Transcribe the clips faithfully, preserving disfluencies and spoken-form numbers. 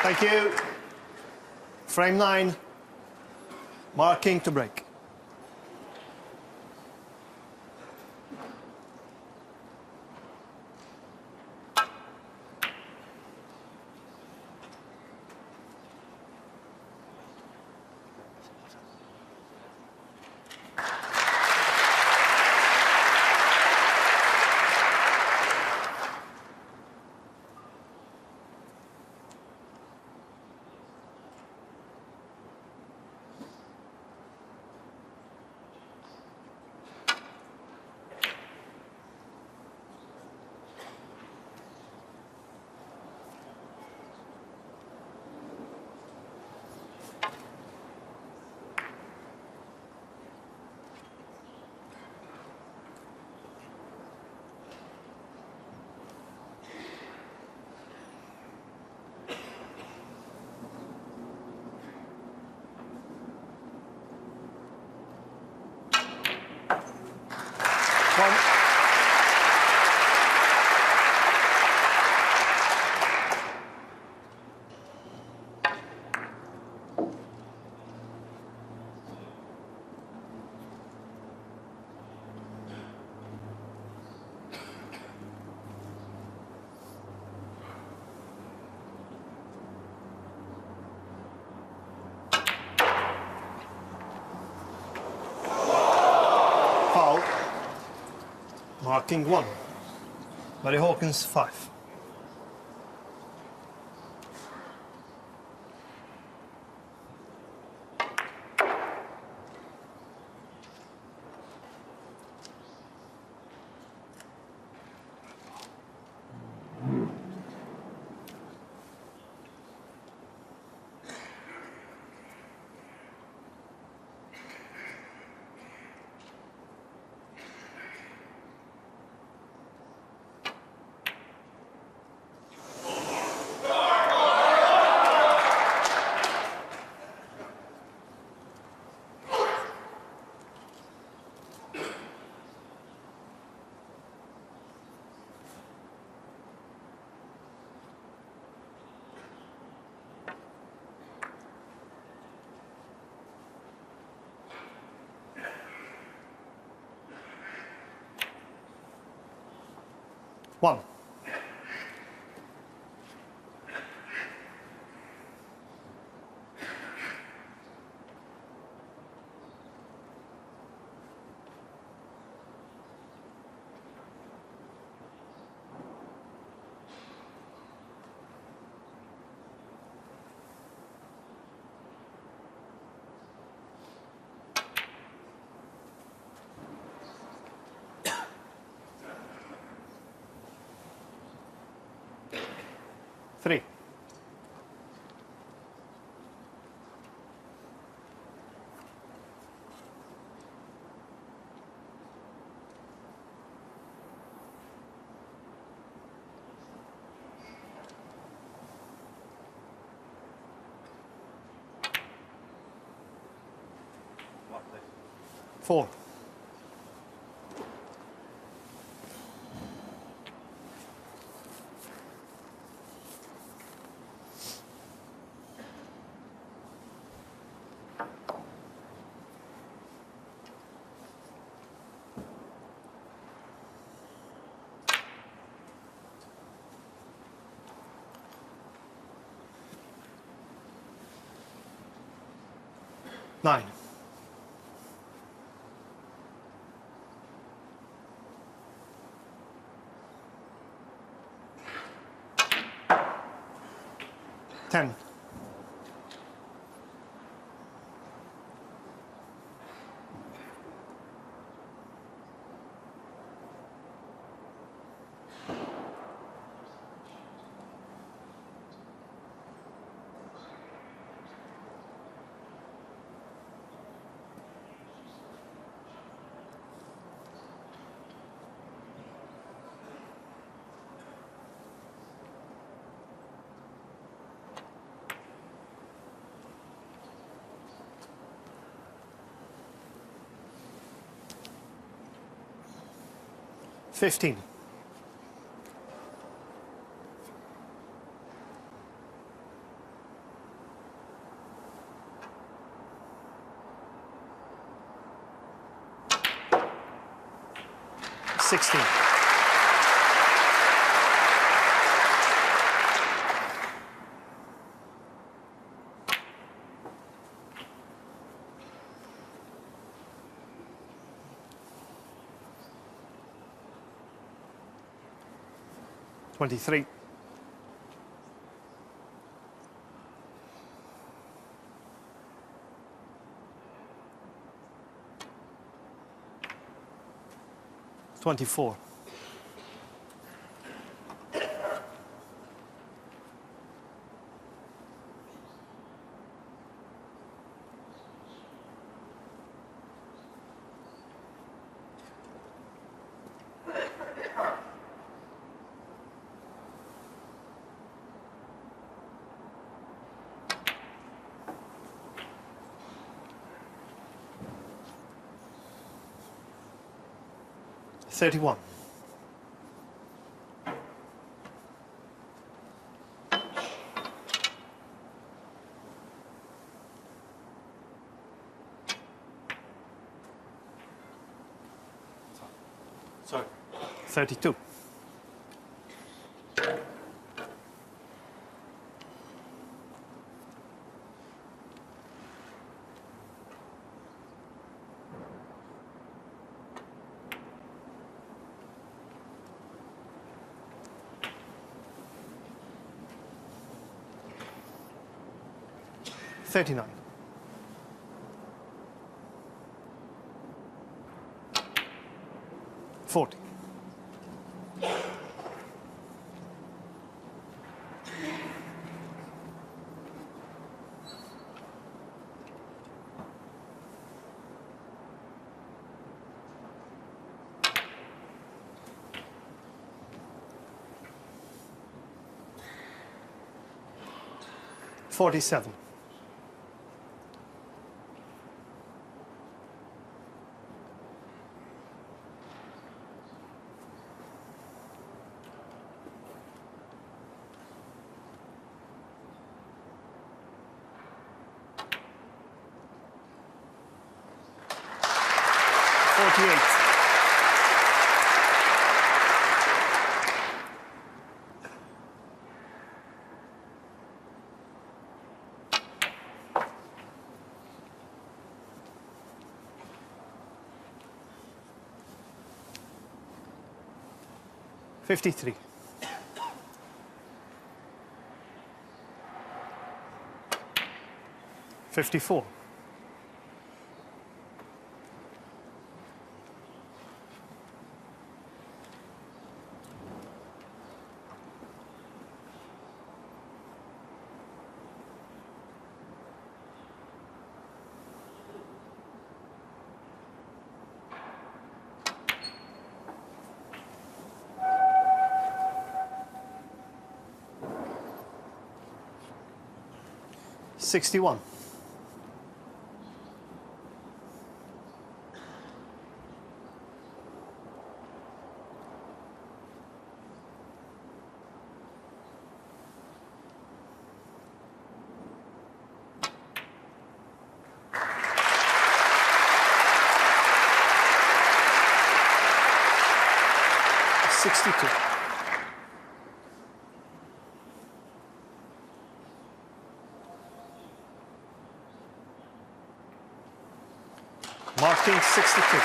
Thank you. Frame nine. Mark King to break. Mark King one, Barry Hawkins five. One. Three. Four. Nine. Ten. Fifteen. sixteen. twenty-three. twenty-four. thirty-one. Sorry. thirty-two. thirty-nine. forty. forty-seven. fifty-three. fifty-four. sixty-one. sixty-two. Mark King, sixty-two.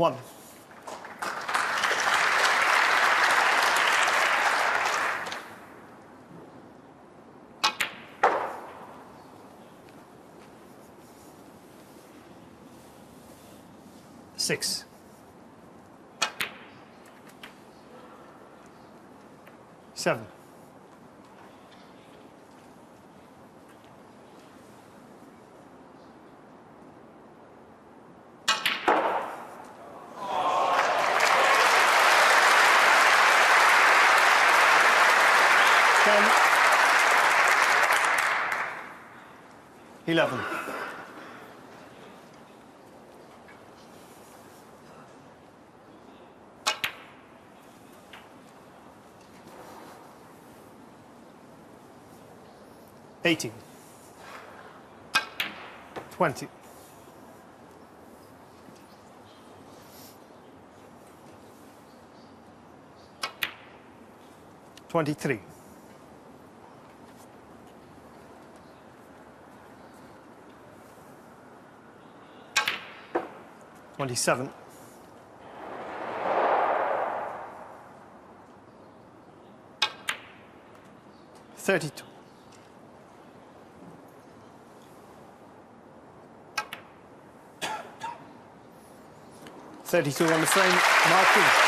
One. Six. Seven. ten, eleven. eighteen. twenty. twenty-three. twenty-seven. thirty-two. thirty-two on the frame, Mark King.